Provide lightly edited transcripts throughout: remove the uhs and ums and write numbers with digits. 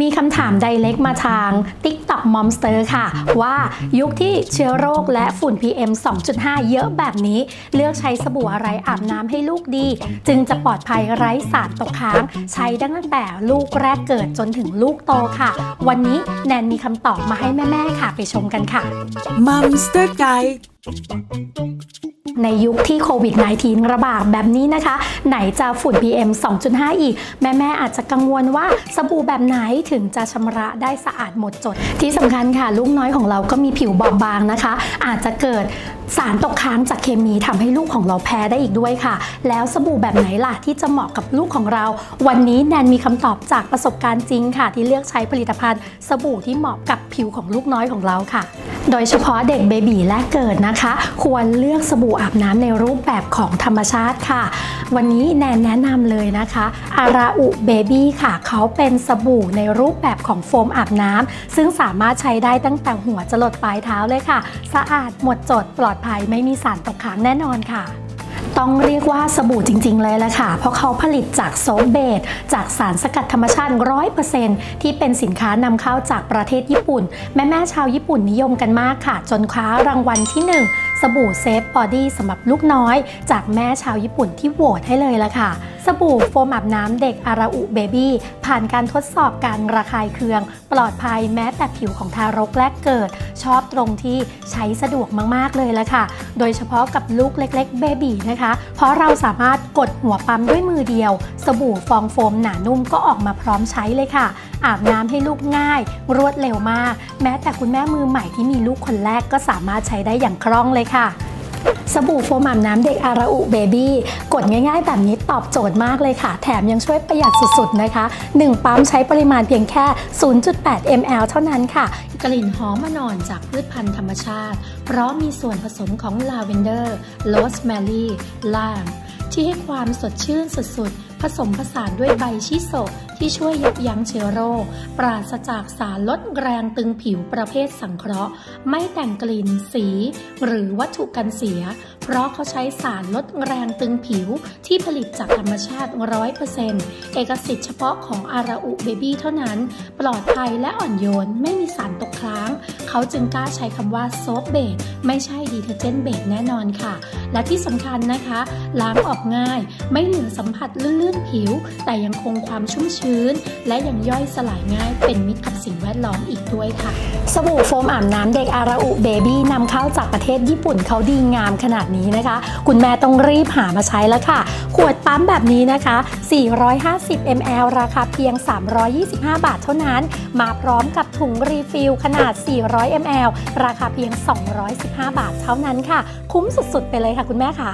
มีคำถามไดเรกมาทาง TikTok MOMSTER ค่ะว่ายุคที่เชื้อโรคและฝุ่น PM 2.5 เยอะแบบนี้เลือกใช้สบู่อะไรอาบน้ำให้ลูกดีจึงจะปลอดภัยไร้สารตกค้างใช้ตั้งแต่ลูกแรกเกิดจนถึงลูกโตค่ะวันนี้แนนมีคำตอบมาให้แม่ๆค่ะไปชมกันค่ะ MOMSTER Guideในยุคที่โควิด -19 ระบาดแบบนี้นะคะไหนจะฝุ่น PM 2.5 อีกแม่อาจจะกังวลว่าสบู่แบบไหนถึงจะชำระได้สะอาดหมดจดที่สำคัญค่ะลูกน้อยของเราก็มีผิวบอบบางนะคะอาจจะเกิดสารตกค้างจากเคมีทำให้ลูกของเราแพ้ได้อีกด้วยค่ะแล้วสบู่แบบไหนล่ะที่จะเหมาะกับลูกของเราวันนี้แนนมีคำตอบจากประสบการณ์จริงค่ะที่เลือกใช้ผลิตภัณฑ์สบู่ที่เหมาะกับผิวของลูกน้อยของเราค่ะโดยเฉพาะเด็กเบบีแรกเกิดนะคะควรเลือกสบู่อาบน้ำในรูปแบบของธรรมชาติค่ะวันนี้แนนแนะนำเลยนะคะ Arau Baby ค่ะเขาเป็นสบู่ในรูปแบบของโฟมอาบน้ำซึ่งสามารถใช้ได้ตั้งแต่หัวจรดปลายเท้าเลยค่ะสะอาดหมดจดปลอดภัยไม่มีสารตกค้างแน่นอนค่ะต้องเรียกว่าสบู่จริงๆเลยละค่ะเพราะเขาผลิตจากโซเบตจากสารสกัดธรรมชาติ 100% ที่เป็นสินค้านำเข้าจากประเทศญี่ปุ่นแม่ชาวญี่ปุ่นนิยมกันมากค่ะจนคว้ารางวัลที่1สบู่เซฟบอดี้สำหรับลูกน้อยจากแม่ชาวญี่ปุ่นที่โหวตให้เลยละค่ะสบู่โฟมอาบน้ำเด็ก Arau Baby ผ่านการทดสอบการระคายเคืองปลอดภัยแม้แต่ผิวของทารกแรกเกิดชอบตรงที่ใช้สะดวกมากๆเลยละค่ะโดยเฉพาะกับลูกเล็กๆเบบีนะคะเพราะเราสามารถกดหัวปั๊มด้วยมือเดียวสบู่ฟองโฟมหนานุ่มก็ออกมาพร้อมใช้เลยค่ะอาบน้ำให้ลูกง่ายรวดเร็วมากแม้แต่คุณแม่มือใหม่ที่มีลูกคนแรกก็สามารถใช้ได้อย่างคล่องเลยค่ะสบู่โฟมอาบน้ำเด็ก Arau Baby กดง่ายๆแบบนี้ตอบโจทย์มากเลยค่ะแถมยังช่วยประหยัดสุดๆนะคะ1ปั๊มใช้ปริมาณเพียงแค่ 0.8 ml เท่านั้นค่ะกลิ่นหอมนอนจากพืชพันธุ์ธรรมชาติเพราะมีส่วนผสมของลาเวนเดอร์โรสแมรี่ไลม์ที่ให้ความสดชื่นสุดๆผสมผสานด้วยใบชิโซะที่ช่วยยับยั้งเชื้อโรคปราศจากสารลดแรงตึงผิวประเภทสังเคราะห์ไม่แต่งกลิ่นสีหรือวัตถุกันเสียเพราะเขาใช้สารลดแรงตึงผิวที่ผลิตจากธรรมชาติ 100% เอกสิทธิ์เฉพาะของ Arau Baby เท่านั้นปลอดภัยและอ่อนโยนไม่มีสารตกค้างเขาจึงกล้าใช้คำว่าโซฟเบสไม่ใช่ดีเทอร์เจนเบสแน่นอนค่ะและที่สำคัญนะคะล้างออกง่ายไม่เหลือสัมผัสลื่นๆผิวแต่ยังคงความชุ่มชื้นและยังย่อยสลายง่ายเป็นมิตรกับสิ่งแวดล้อมอีกด้วยค่ะสบู่โฟมอาบน้ำเด็ก Arau Baby นำเข้าจากประเทศญี่ปุ่นเขาดีงามขนาดนี้นะคะคุณแม่ต้องรีบหามาใช้แล้วค่ะขวดปั๊มแบบนี้นะคะ450 ml ราคาเพียง325 บาทเท่านั้นมาพร้อมกับถุงรีฟิลขนาด400 ml ราคาเพียง215 บาทเท่านั้นค่ะคุ้มสุดๆไปเลยค่ะคุณแม่ค่ะ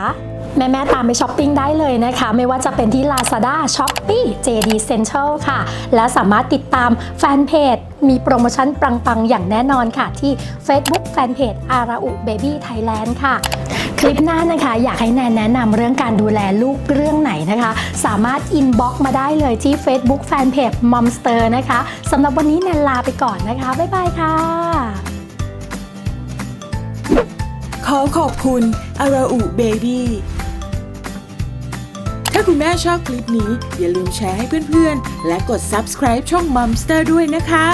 แม่ตามไปช้อปปิ้งได้เลยนะคะไม่ว่าจะเป็นที่ Lazada, Shopee, JD Central ค่ะและสามารถติดตามแฟนเพจมีโปรโมชั่นปังๆอย่างแน่นอนค่ะที่ Facebook แฟนเพจ Arau Baby Thailand ค่ะคลิปหน้านะคะอยากให้แนนแนะนำเรื่องการดูแลลูกเรื่องไหนนะคะสามารถอินบ็อกซ์มาได้เลยที่ Facebook แฟนเพจ MOMSTER นะคะสำหรับวันนี้แนนลาไปก่อนนะคะบ๊ายบายค่ะขอบคุณ Arau Babyถ้าคุณแม่ชอบคลิปนี้อย่าลืมแชร์ให้เพื่อนๆและกด subscribe ช่อง MOMSTER ด้วยนะคะ